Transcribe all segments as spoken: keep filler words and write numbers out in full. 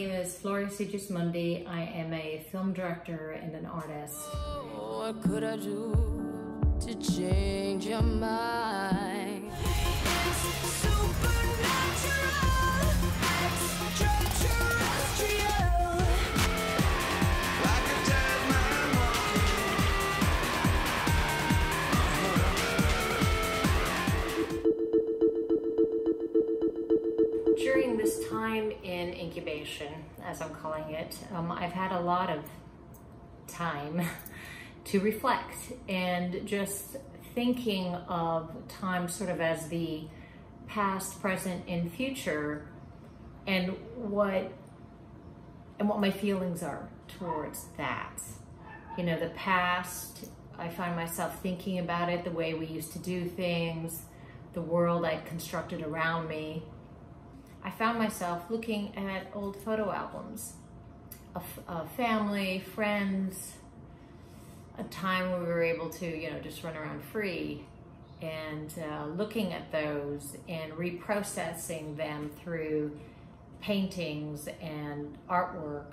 name is Floria Sigismondi. I am a film director and an artist. What could I do to change your mind? It's supernatural, extraterrestrial. Like a dead man walking. During this time in incubation, as I'm calling it, um, I've had a lot of time to reflect and just thinking of time sort of as the past, present, and future, and what and what my feelings are towards that. You know, the past, I find myself thinking about it, the way we used to do things, the world I constructed around me. I found myself looking at old photo albums of, of family, friends, a time where we were able to, you know, just run around free, and uh, looking at those and reprocessing them through paintings and artwork.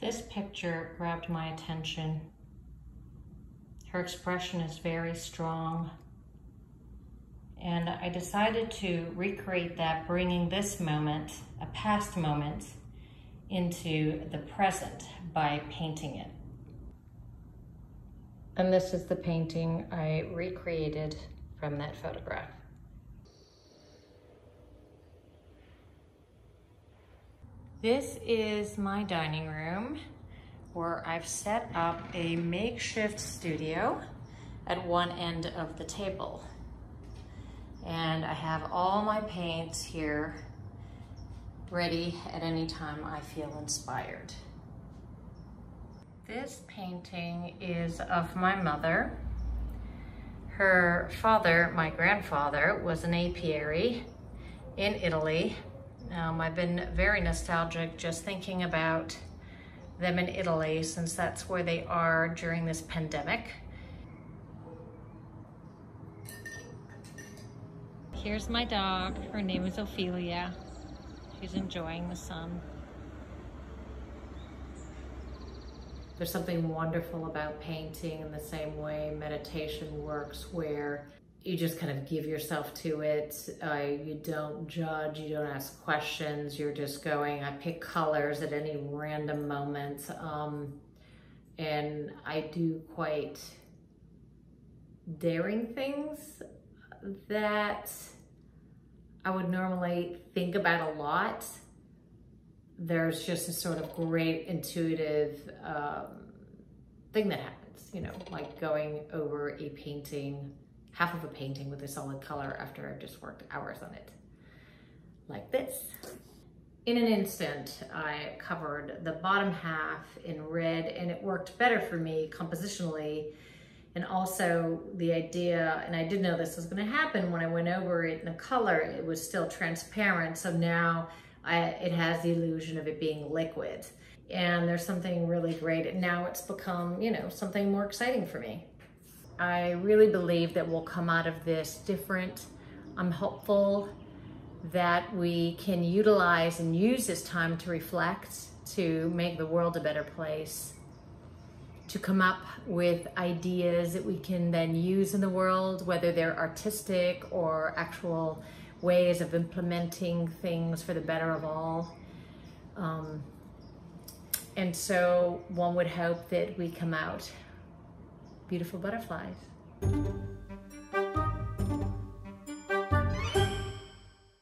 This picture grabbed my attention. Her expression is very strong. And I decided to recreate that, bringing this moment, a past moment, into the present by painting it. And this is the painting I recreated from that photograph. This is my dining room, where I've set up a makeshift studio at one end of the table. And I have all my paints here ready at any time I feel inspired. This painting is of my mother. Her father, my grandfather, was an apiary in Italy. Um, I've been very nostalgic just thinking about them in Italy, since that's where they are during this pandemic. Here's my dog. Her name is Ophelia. She's enjoying the sun. There's something wonderful about painting in the same way meditation works, where you just kind of give yourself to it. Uh, you don't judge, you don't ask questions. You're just going, I pick colors at any random moment. Um, and I do quite daring things that I would normally think about a lot. There's just a sort of great intuitive um, thing that happens, you know, like going over a painting, half of a painting with a solid color after I've just worked hours on it, like this. In an instant, I covered the bottom half in red, and it worked better for me compositionally. And also the idea, and I did know this was gonna happen when I went over it in the color, it was still transparent. So now, I, it has the illusion of it being liquid, and there's something really great. And now it's become, you know, something more exciting for me. I really believe that we'll come out of this different. I'm hopeful that we can utilize and use this time to reflect, to make the world a better place, to come up with ideas that we can then use in the world, whether they're artistic or actual ways of implementing things for the better of all. Um, and so one would hope that we come out beautiful butterflies.